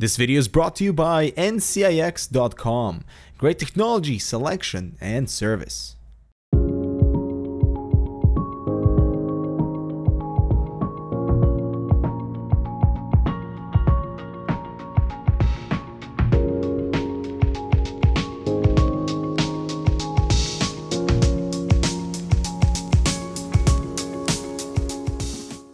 This video is brought to you by NCIX.com. Great technology, selection, and service.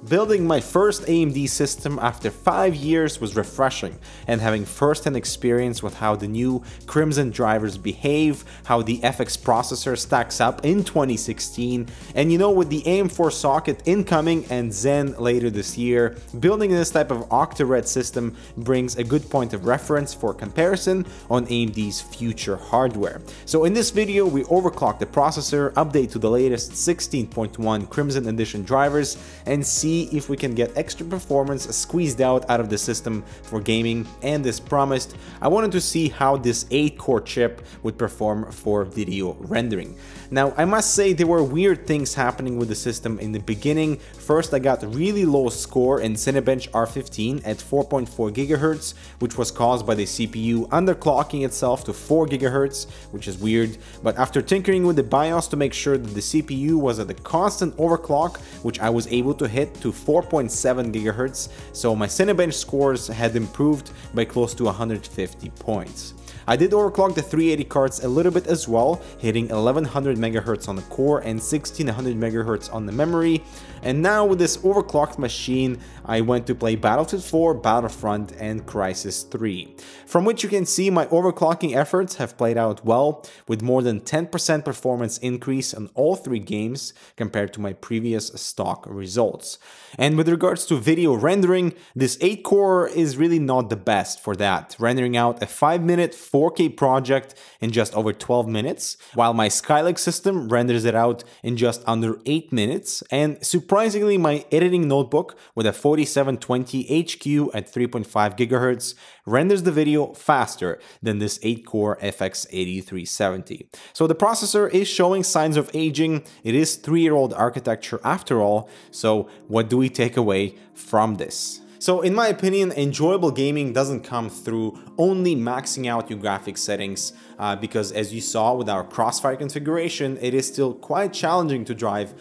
Building my first AMD system after 5 years was refreshing, and having first-hand experience with how the new Crimson drivers behave, how the FX processor stacks up in 2016, and you know, with the AM4 socket incoming and Zen later this year, building this type of OctaRed system brings a good point of reference for comparison on AMD's future hardware. So in this video, we overclock the processor, update to the latest 16.1 Crimson Edition drivers, and see if we can get extra performance squeezed out of the system for gaming. And as promised, I wanted to see how this 8-core chip would perform for video rendering. Now, I must say there were weird things happening with the system in the beginning. First, I got really low score in Cinebench R15 at 4.4 GHz, which was caused by the CPU underclocking itself to 4 GHz, which is weird. But after tinkering with the BIOS to make sure that the CPU was at a constant overclock, which I was able to hit to 4.7 GHz, so my Cinebench scores had improved by close to 150 points. I did overclock the 380 cards a little bit as well, hitting 1100 MHz on the core and 1600 MHz on the memory. And now with this overclocked machine, I went to play Battlefield 4, Battlefront, and Crysis 3. From which you can see my overclocking efforts have played out well, with more than 10% performance increase on all three games compared to my previous stock results. And with regards to video rendering, this 8-core is really not the best for that, rendering out a 5-minute 4K project in just over 12 minutes, while my Skylake system renders it out in just under 8 minutes, and surprisingly my editing notebook with a 4720 HQ at 3.5 GHz renders the video faster than this 8-core FX 8370. So the processor is showing signs of aging. It is 3-year-old architecture after all, so what do we take away from this? So in my opinion, enjoyable gaming doesn't come through only maxing out your graphics settings, because as you saw with our crossfire configuration, it is still quite challenging to drive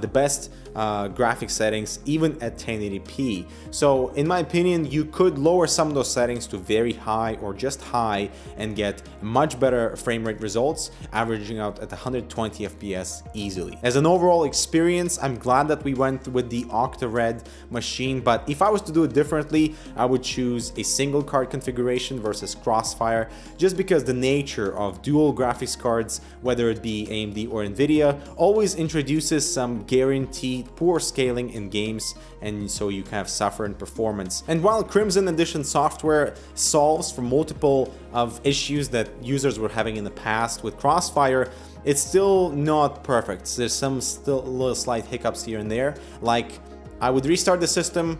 the best graphic settings even at 1080p. So in my opinion, you could lower some of those settings to very high or just high and get much better frame rate results, averaging out at 120 FPS easily. As an overall experience, I'm glad that we went with the OctaRed machine, but if I was to do it differently, I would choose a single card configuration versus crossfire, just because the nature of dual graphics cards, whether it be AMD or Nvidia, always introduces some guaranteed poor scaling in games, and so you kind of suffer in performance. And while Crimson Edition software solves for multiple of issues that users were having in the past with crossfire, it's still not perfect. There's some still little slight hiccups here and there, like I would restart the system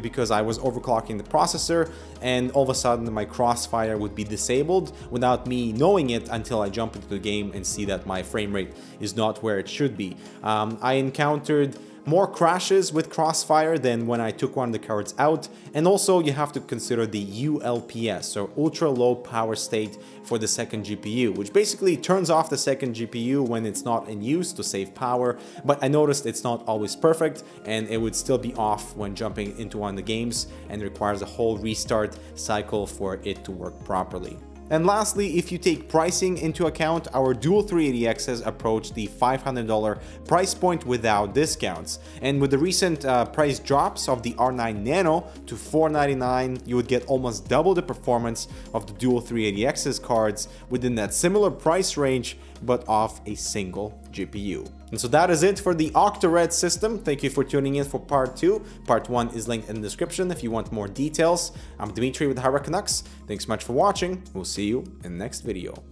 because I was overclocking the processor, and all of a sudden my crossfire would be disabled without me knowing it until I jump into the game and see that my frame rate is not where it should be. I encountered more crashes with crossfire than when I took one of the cards out, and also you have to consider the ULPS, or ultra low power state, for the second GPU, which basically turns off the second GPU when it's not in use to save power. But I noticed it's not always perfect, and it would still be off when jumping into one of the games, and requires a whole restart cycle for it to work properly. And lastly, if you take pricing into account, our dual 380Xs approach the $500 price point without discounts. And with the recent price drops of the R9 Nano to $499, you would get almost double the performance of the dual 380Xs cards within that similar price range, but off a single GPU. And so that is it for the OctaRed system. Thank you for tuning in for part 2. Part 1 is linked in the description if you want more details. I'm Dimitri with Hardware Canucks. Thanks so much for watching. We'll see you in the next video.